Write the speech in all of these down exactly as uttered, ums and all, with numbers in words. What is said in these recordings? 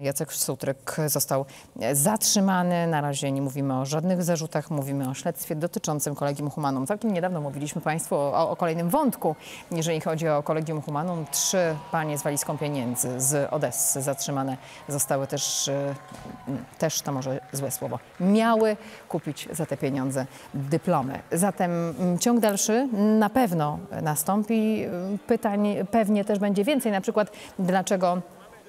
Jacek Sutryk został zatrzymany. Na razie nie mówimy o żadnych zarzutach, mówimy o śledztwie dotyczącym Collegium Humanum. Całkiem niedawno mówiliśmy Państwu o, o kolejnym wątku, jeżeli chodzi o Collegium Humanum. Trzy panie z walizką pieniędzy z Odessy zatrzymane zostały też, też to może złe słowo, miały kupić za te pieniądze dyplomy. Zatem ciąg dalszy na pewno nastąpi. Pytań pewnie też będzie więcej, na przykład dlaczego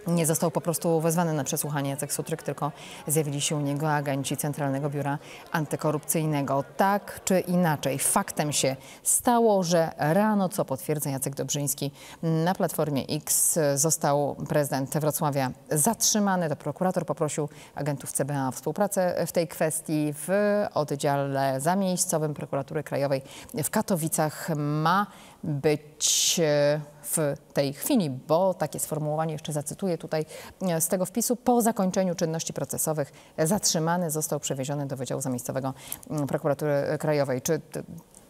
nie został po prostu wezwany na przesłuchanie Jacek Sutryk, tylko zjawili się u niego agenci Centralnego Biura Antykorupcyjnego. Tak czy inaczej, faktem się stało, że rano, co potwierdza Jacek Dobrzyński, na Platformie X został prezydent Wrocławia zatrzymany. To prokurator poprosił agentów C B A o współpracę w tej kwestii. W oddziale zamiejscowym Prokuratury Krajowej w Katowicach ma być w tej chwili, bo takie sformułowanie jeszcze zacytuję tutaj z tego wpisu. Po zakończeniu czynności procesowych zatrzymany został przewieziony do Wydziału Zamiejscowego Prokuratury Krajowej. Czy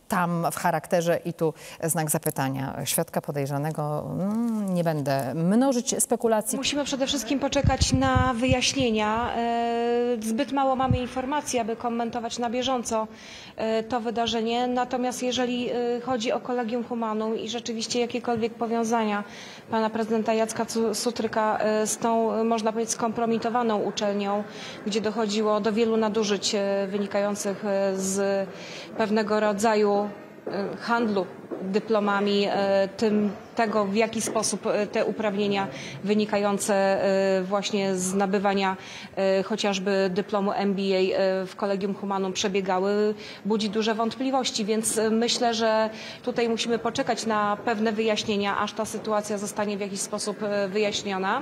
tam w charakterze i tu znak zapytania świadka podejrzanego? Nie będę mnożyć spekulacji. Musimy przede wszystkim poczekać na wyjaśnienia. Zbyt mało mamy informacji, aby komentować na bieżąco to wydarzenie. Natomiast jeżeli chodzi o Collegium Humanum i rzeczywiście jakiekolwiek powiązania pana prezydenta Jacka Sutryka z tą, można powiedzieć, skompromitowaną uczelnią, gdzie dochodziło do wielu nadużyć wynikających z pewnego rodzaju handlu dyplomami, tym, tego, w jaki sposób te uprawnienia wynikające właśnie z nabywania chociażby dyplomu M B A w Collegium Humanum przebiegały, budzi duże wątpliwości, więc myślę, że tutaj musimy poczekać na pewne wyjaśnienia, aż ta sytuacja zostanie w jakiś sposób wyjaśniona.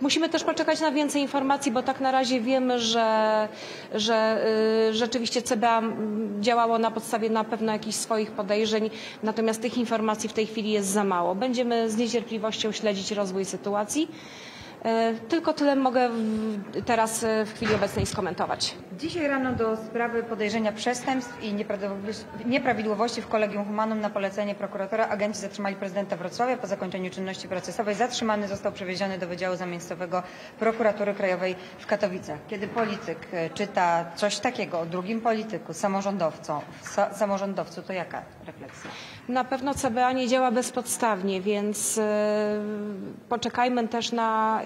Musimy też poczekać na więcej informacji, bo tak na razie wiemy, że, że rzeczywiście C B A działało na podstawie na pewno jakichś swoich podejrzeń, natomiast tych informacji w tej chwili jest za mało. Będziemy z niecierpliwością śledzić rozwój sytuacji. Tylko tyle mogę teraz w chwili obecnej skomentować. Dzisiaj rano do sprawy podejrzenia przestępstw i nieprawidłowości w Collegium Humanum na polecenie prokuratora agenci zatrzymali prezydenta Wrocławia. Po zakończeniu czynności procesowej zatrzymany został przewieziony do Wydziału Zamiejscowego Prokuratury Krajowej w Katowicach. Kiedy polityk czyta coś takiego o drugim polityku, samorządowcu, sa samorządowcu, to jaka refleksja? Na pewno C B A nie działa bezpodstawnie, więc yy, poczekajmy też na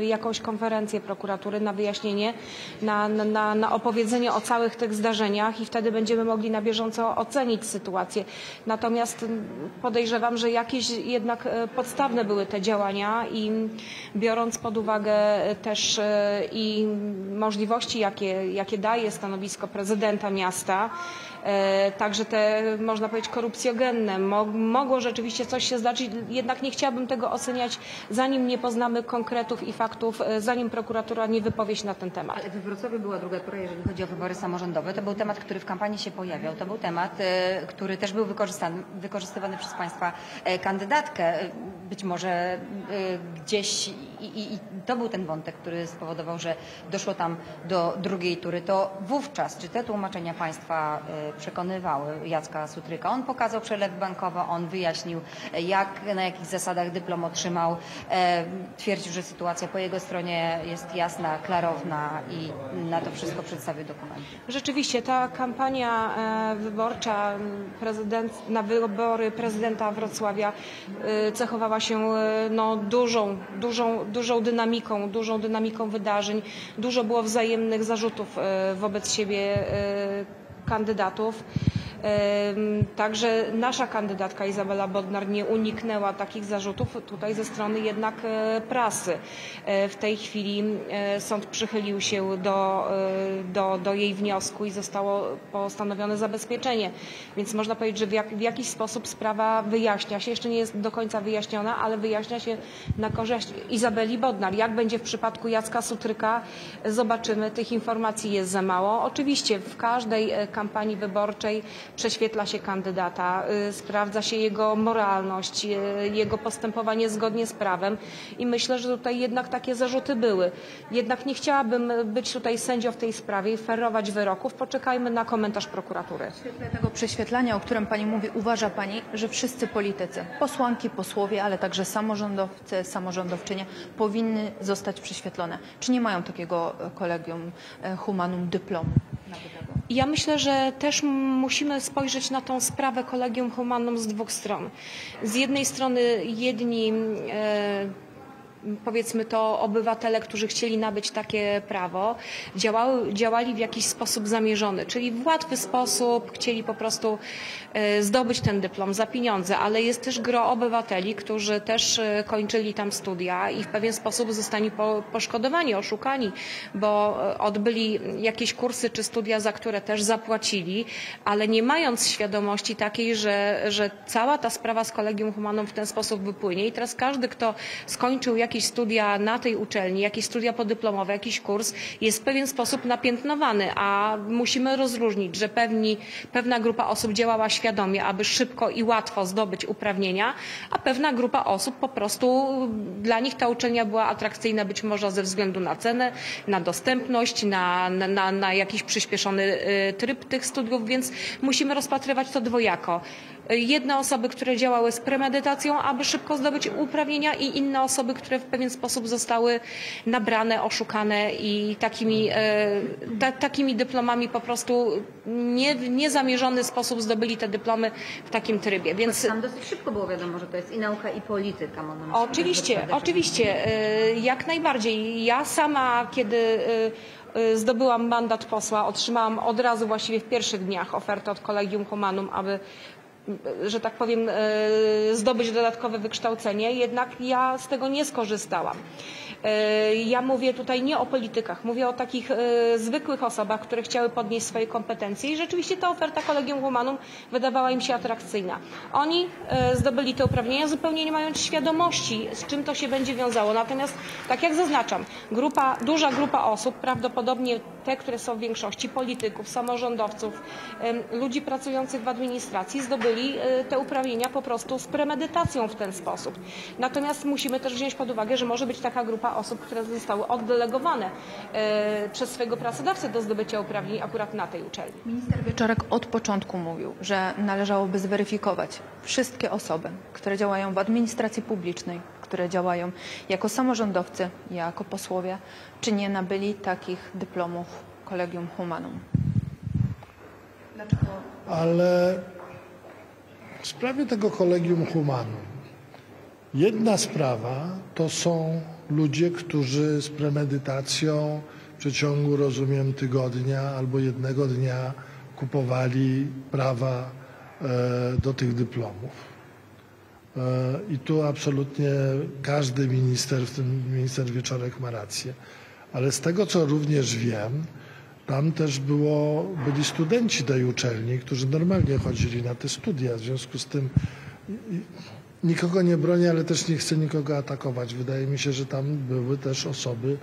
jakąś konferencję prokuratury, na wyjaśnienie, na, na, na opowiedzenie o całych tych zdarzeniach i wtedy będziemy mogli na bieżąco ocenić sytuację. Natomiast podejrzewam, że jakieś jednak podstawne były te działania i biorąc pod uwagę też i możliwości, jakie, jakie daje stanowisko prezydenta miasta, także te, można powiedzieć, korupcjogenne. Mogło rzeczywiście coś się zdarzyć, jednak nie chciałabym tego oceniać, zanim nie poznamy konkretów i faktów, zanim prokuratura nie wypowie się na ten temat. Ale we Wrocławiu była druga tura, jeżeli chodzi o wybory samorządowe. To był temat, który w kampanii się pojawiał. To był temat, który też był wykorzystywany przez Państwa kandydatkę. Być może gdzieś i, i, i to był ten wątek, który spowodował, że doszło tam do drugiej tury. To wówczas, czy te tłumaczenia Państwa przekonywały Jacka Sutryka? On pokazał przelew bankowy, on wyjaśnił, jak, na jakich zasadach dyplom otrzymał. Twierdził, że sytuacja po jego stronie jest jasna, klarowna i na to wszystko przedstawił dokumenty. Rzeczywiście ta kampania wyborcza prezydent, na wybory prezydenta Wrocławia cechowała się no, dużą, dużą, dużą dynamiką, dużą dynamiką wydarzeń. Dużo było wzajemnych zarzutów wobec siebie kandydatów. Także nasza kandydatka Izabela Bodnar nie uniknęła takich zarzutów tutaj ze strony jednak prasy. W tej chwili sąd przychylił się do, do, do jej wniosku i zostało postanowione zabezpieczenie. Więc można powiedzieć, że w, jak, w jakiś sposób sprawa wyjaśnia się. Jeszcze nie jest do końca wyjaśniona, ale wyjaśnia się na korzyść Izabeli Bodnar. Jak będzie w przypadku Jacka Sutryka, zobaczymy. Tych informacji jest za mało. Oczywiście w każdej kampanii wyborczej prześwietla się kandydata, sprawdza się jego moralność, jego postępowanie zgodnie z prawem i myślę, że tutaj jednak takie zarzuty były. Jednak nie chciałabym być tutaj sędzią w tej sprawie i ferować wyroków. Poczekajmy na komentarz prokuratury. W świetle tego prześwietlania, o którym Pani mówi, uważa Pani, że wszyscy politycy, posłanki, posłowie, ale także samorządowcy, samorządowczynie powinny zostać prześwietlone? Czy nie mają takiego Collegium Humanum dyplomu? Ja myślę, że też musimy spojrzeć na tą sprawę Collegium Humanum z dwóch stron. Z jednej strony jedni e, powiedzmy to obywatele, którzy chcieli nabyć takie prawo, działały, działali w jakiś sposób zamierzony, czyli w łatwy sposób chcieli po prostu zdobyć ten dyplom za pieniądze, ale jest też gro obywateli, którzy też kończyli tam studia i w pewien sposób zostali poszkodowani, oszukani, bo odbyli jakieś kursy czy studia, za które też zapłacili, ale nie mając świadomości takiej, że, że cała ta sprawa z Collegium Humanum w ten sposób wypłynie i teraz każdy, kto skończył jakiś jakieś studia na tej uczelni, jakieś studia podyplomowe, jakiś kurs jest w pewien sposób napiętnowany, a musimy rozróżnić, że pewni, pewna grupa osób działała świadomie, aby szybko i łatwo zdobyć uprawnienia, a pewna grupa osób po prostu dla nich ta uczelnia była atrakcyjna być może ze względu na cenę, na dostępność, na, na, na jakiś przyspieszony tryb tych studiów, więc musimy rozpatrywać to dwojako. Jedne osoby, które działały z premedytacją, aby szybko zdobyć uprawnienia i inne osoby, które w pewien sposób zostały nabrane, oszukane i takimi, e, ta, takimi dyplomami po prostu nie, w niezamierzony sposób zdobyli te dyplomy w takim trybie. Więc tam dosyć szybko było wiadomo, że to jest i nauka, i polityka. Mam oczywiście, myślę, oczywiście, e, jak najbardziej. Ja sama, kiedy e, zdobyłam mandat posła, otrzymałam od razu właściwie w pierwszych dniach ofertę od Collegium Humanum, aby, że tak powiem, zdobyć dodatkowe wykształcenie, jednak ja z tego nie skorzystałam. Ja mówię tutaj nie o politykach, mówię o takich zwykłych osobach, które chciały podnieść swoje kompetencje i rzeczywiście ta oferta Collegium Humanum wydawała im się atrakcyjna. Oni zdobyli te uprawnienia zupełnie nie mając świadomości, z czym to się będzie wiązało. Natomiast, tak jak zaznaczam, grupa, duża grupa osób, prawdopodobnie te, które są w większości, polityków, samorządowców, ludzi pracujących w administracji, zdobyli te uprawnienia po prostu z premedytacją w ten sposób. Natomiast musimy też wziąć pod uwagę, że może być taka grupa osób, które zostały oddelegowane y, przez swojego pracodawcę do zdobycia uprawnień akurat na tej uczelni. Minister Wieczorek od początku mówił, że należałoby zweryfikować wszystkie osoby, które działają w administracji publicznej, które działają jako samorządowcy, jako posłowie, czy nie nabyli takich dyplomów Collegium Humanum. Dlaczego? Ale w sprawie tego Collegium Humanum jedna sprawa to są ludzie, którzy z premedytacją w przeciągu, rozumiem, tygodnia albo jednego dnia kupowali prawa do tych dyplomów. I tu absolutnie każdy minister, w tym minister Wieczorek, ma rację. Ale z tego, co również wiem, tam też było, byli studenci tej uczelni, którzy normalnie chodzili na te studia. W związku z tym nikogo nie bronię, ale też nie chcę nikogo atakować. Wydaje mi się, że tam były też osoby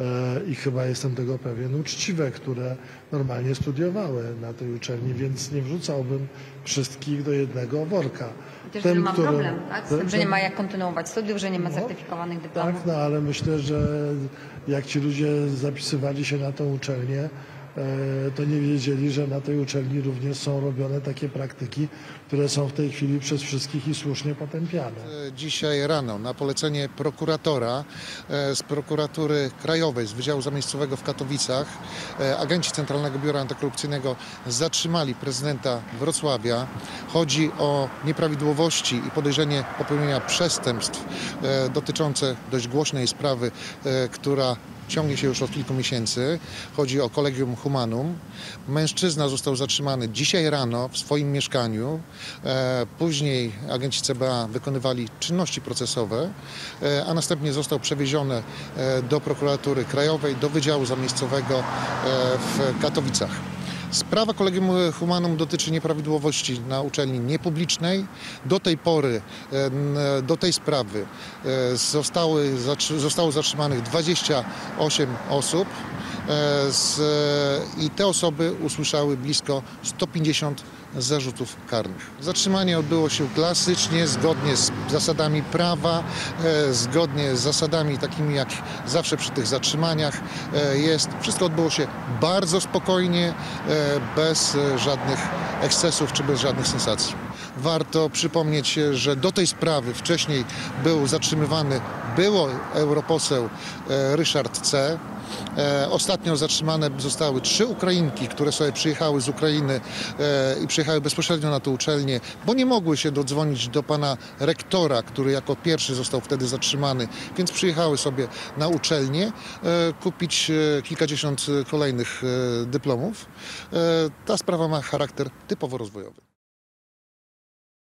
e, i chyba jestem tego pewien, uczciwe, które normalnie studiowały na tej uczelni, więc nie wrzucałbym wszystkich do jednego worka. Też, ten, że ma którym, problem, tak? Z tym, ten, że nie ma jak kontynuować studiów, że nie ma no, certyfikowanych dyplomów. Tak, no ale myślę, że jak ci ludzie zapisywali się na tą uczelnię, to nie wiedzieli, że na tej uczelni również są robione takie praktyki, które są w tej chwili przez wszystkich i słusznie potępiane. Dzisiaj rano na polecenie prokuratora z Prokuratury Krajowej, z Wydziału Zamiejscowego w Katowicach, agenci Centralnego Biura Antykorupcyjnego zatrzymali prezydenta Wrocławia. Chodzi o nieprawidłowości i podejrzenie popełnienia przestępstw dotyczące dość głośnej sprawy, która ciągnie się już od kilku miesięcy. Chodzi o Collegium Humanum. Mężczyzna został zatrzymany dzisiaj rano w swoim mieszkaniu. Później agenci C B A wykonywali czynności procesowe, a następnie został przewieziony do Prokuratury Krajowej, do Wydziału Zamiejscowego w Katowicach. Sprawa Collegium Humanum dotyczy nieprawidłowości na uczelni niepublicznej. Do tej pory, do tej sprawy zostały, zostało zatrzymanych dwadzieścia osiem osób i te osoby usłyszały blisko stu pięćdziesięciu zarzutów karnych. Zatrzymanie odbyło się klasycznie, zgodnie z zasadami prawa, zgodnie z zasadami takimi jak zawsze przy tych zatrzymaniach jest. Wszystko odbyło się bardzo spokojnie, bez żadnych ekscesów czy bez żadnych sensacji. Warto przypomnieć, że do tej sprawy wcześniej był zatrzymywany były europoseł Ryszard C. Ostatnio zatrzymane zostały trzy Ukrainki, które sobie przyjechały z Ukrainy i przyjechały bezpośrednio na tę uczelnię, bo nie mogły się dodzwonić do pana rektora, który jako pierwszy został wtedy zatrzymany, więc przyjechały sobie na uczelnię kupić kilkadziesiąt kolejnych dyplomów. Ta sprawa ma charakter typowo rozwojowy.